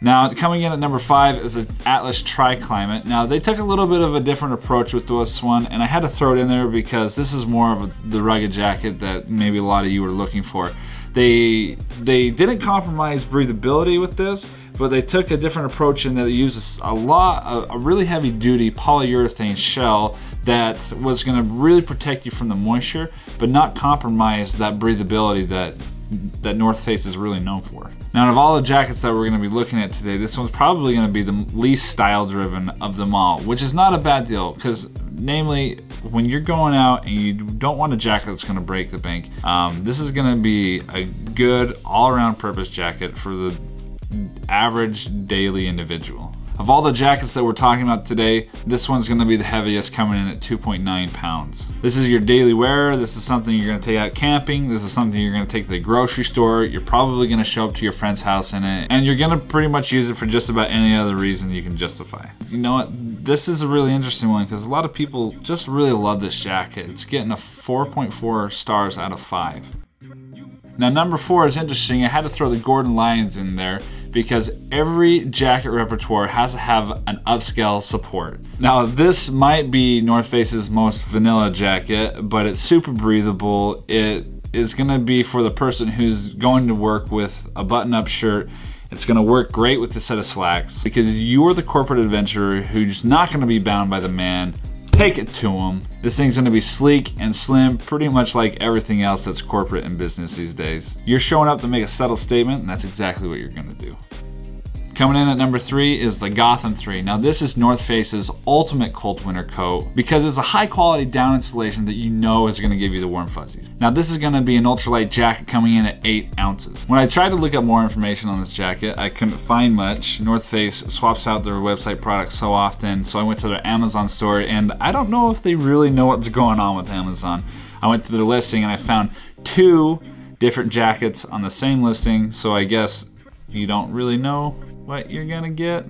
Now, coming in at number 5 is the Atlas Tri-Climate. Now, they took a little bit of a different approach with this one, and I had to throw it in there because this is more of the rugged jacket that maybe a lot of you were looking for. They didn't compromise breathability with this, but they took a different approach in that they used a really heavy duty polyurethane shell that was gonna really protect you from the moisture, but not compromise that breathability that North Face is really known for. Now, out of all the jackets that we're gonna be looking at today, this one's probably gonna be the least style driven of them all, which is not a bad deal, because namely, when you're going out and you don't want a jacket that's gonna break the bank, this is gonna be a good all around purpose jacket for the average daily individual. Of all the jackets that we're talking about today, this one's gonna be the heaviest, coming in at 2.9 pounds. This is your daily wear. This is something you're gonna take out camping. This is something you're gonna take to the grocery store. You're probably gonna show up to your friend's house in it, and you're gonna pretty much use it for just about any other reason you can justify. You know what? This is a really interesting one because a lot of people just really love this jacket. It's getting a 4.4 stars out of 5. Now, number 4 is interesting. I had to throw the Gordon Lyons in there because every jacket repertoire has to have an upscale support. Now, this might be North Face's most vanilla jacket, but it's super breathable. It is gonna be for the person who's going to work with a button-up shirt. It's gonna work great with a set of slacks because you're the corporate adventurer who's not gonna be bound by the man. Take it to them. This thing's gonna be sleek and slim, pretty much like everything else that's corporate and business these days. You're showing up to make a subtle statement, and that's exactly what you're gonna do. Coming in at number 3 is the Gotham III. Now, this is North Face's ultimate cold winter coat because it's a high quality down insulation that you know is gonna give you the warm fuzzies. Now, this is gonna be an ultralight jacket coming in at 8 ounces. When I tried to look up more information on this jacket, I couldn't find much. North Face swaps out their website products so often, so I went to their Amazon store, and I don't know if they really know what's going on with Amazon. I went to their listing and I found 2 different jackets on the same listing, so I guess you don't really know what you're gonna get.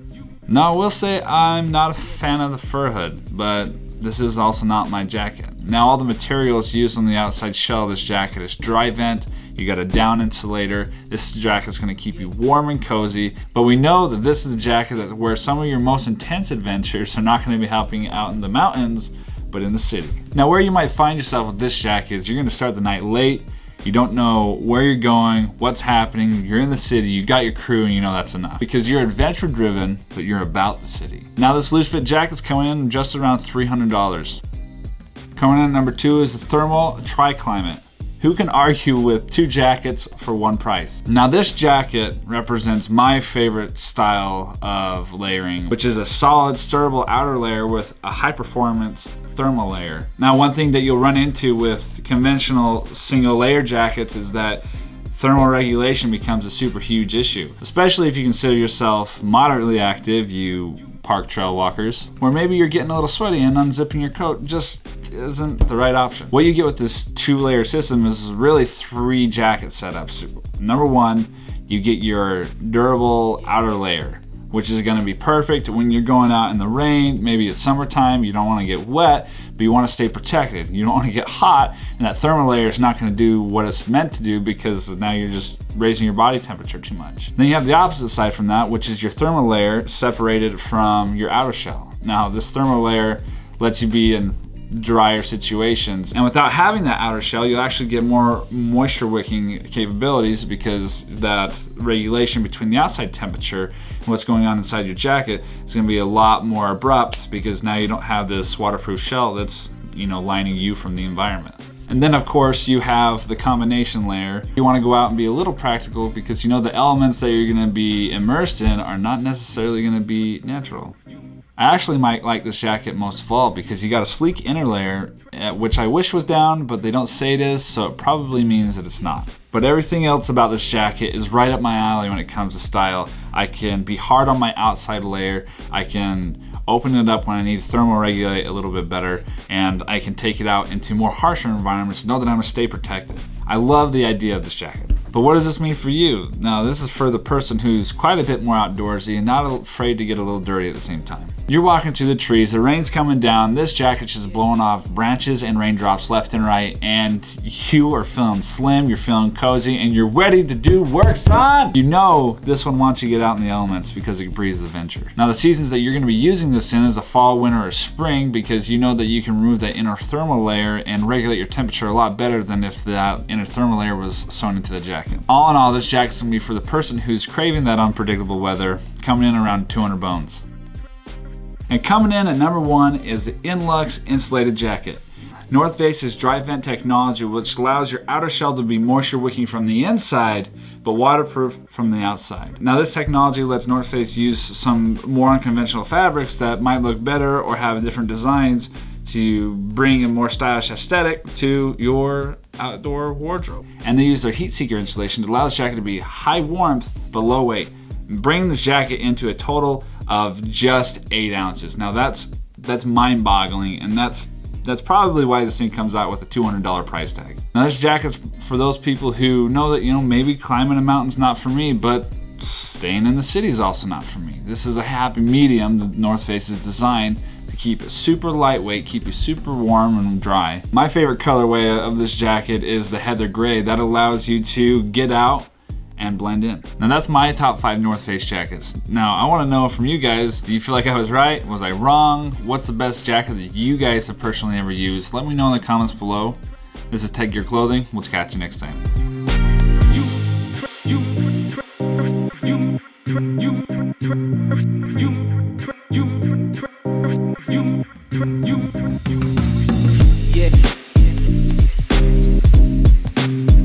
Now, I will say I'm not a fan of the fur hood, but this is also not my jacket. Now, all the materials used on the outside shell of this jacket is dry vent. You got a down insulator. This jacket's gonna keep you warm and cozy, but we know that this is a jacket that where some of your most intense adventures are not gonna be happening out in the mountains, but in the city. Now, where you might find yourself with this jacket is you're gonna start the night late. You don't know where you're going, what's happening, you're in the city, you got your crew, and you know that's enough. Because you're adventure driven, but you're about the city. Now, this loose fit jacket's coming in just around $300. Coming in at number 2 is the Thermoball Triclimate. Who can argue with 2 jackets for one price? Now, this jacket represents my favorite style of layering, which is a solid, sturable outer layer with a high-performance thermal layer. Now, one thing that you'll run into with conventional single-layer jackets is that thermal regulation becomes a super huge issue, especially if you consider yourself moderately active, you park trail walkers, or maybe you're getting a little sweaty and unzipping your coat just isn't the right option. What you get with this 2-layer system is really 3 jacket setups. Number 1, you get your durable outer layer, which is gonna be perfect when you're going out in the rain. Maybe it's summertime, you don't wanna get wet, but you wanna stay protected. You don't wanna get hot, and that thermal layer is not gonna do what it's meant to do because now you're just raising your body temperature too much. Then you have the opposite side from that, which is your thermal layer separated from your outer shell. Now, this thermal layer lets you be in drier situations, and without having that outer shell, you'll actually get more moisture wicking capabilities because that regulation between the outside temperature and what's going on inside your jacket is going to be a lot more abrupt because now you don't have this waterproof shell that's, you know, lining you from the environment. And then, of course, you have the combination layer. You want to go out and be a little practical because you know the elements that you're going to be immersed in are not necessarily going to be natural. I actually might like this jacket most of all because you got a sleek inner layer, which I wish was down, but they don't say it is, so it probably means that it's not. But everything else about this jacket is right up my alley when it comes to style. I can be hard on my outside layer, I can open it up when I need to thermal regulate a little bit better, and I can take it out into more harsher environments, know that I'm gonna stay protected. I love the idea of this jacket. But what does this mean for you? Now, this is for the person who's quite a bit more outdoorsy and not afraid to get a little dirty at the same time. You're walking through the trees, the rain's coming down, this jacket's just blowing off branches and raindrops left and right, and you are feeling slim, you're feeling cozy, and you're ready to do work, son! You know this one wants you to get out in the elements because it breathes adventure. Now, the seasons that you're gonna be using this in is a fall, winter, or spring, because you know that you can remove that inner thermal layer and regulate your temperature a lot better than if that inner thermal layer was sewn into the jacket. All in all, this jacket's gonna be for the person who's craving that unpredictable weather, coming in around 200 bones. And coming in at number 1 is the Inlux Insulated Jacket. North Face's dry vent technology, which allows your outer shell to be moisture wicking from the inside, but waterproof from the outside. Now, this technology lets North Face use some more unconventional fabrics that might look better or have different designs to bring a more stylish aesthetic to your outdoor wardrobe. And they use their heat seeker insulation to allow this jacket to be high warmth but low weight. Bring this jacket into a total of just 8 ounces. Now that's mind-boggling, and that's probably why this thing comes out with a $200 price tag. Now, this jacket's for those people who know that, you know, maybe climbing a mountain's not for me, but staying in the city is also not for me. This is a happy medium. The North Face is designed to keep it super lightweight, keep you super warm and dry. My favorite colorway of this jacket is the heather gray. That allows you to get out and blend in. Now, that's my top 5 North Face jackets. Now, I wanna know from you guys, do you feel like I was right? Was I wrong? What's the best jacket that you guys have personally ever used? Let me know in the comments below. This is Tech Gear Clothing. We'll catch you next time. You